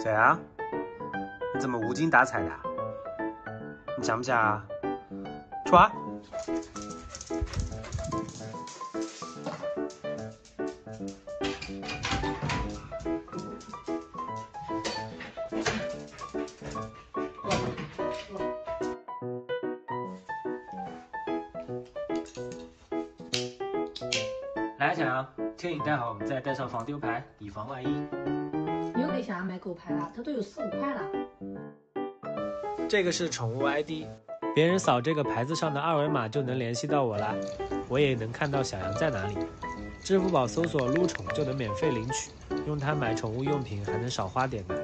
谁啊？你怎么无精打采的啊？你想不想啊？出来！ 来，小杨，牵引带好，我们再带上防丢牌，以防万一。你又给小杨买狗牌了，它都有4、5块了。这个是宠物 ID， 别人扫这个牌子上的二维码就能联系到我啦，我也能看到小杨在哪里。支付宝搜索“撸宠”就能免费领取，用它买宠物用品还能少花点呢。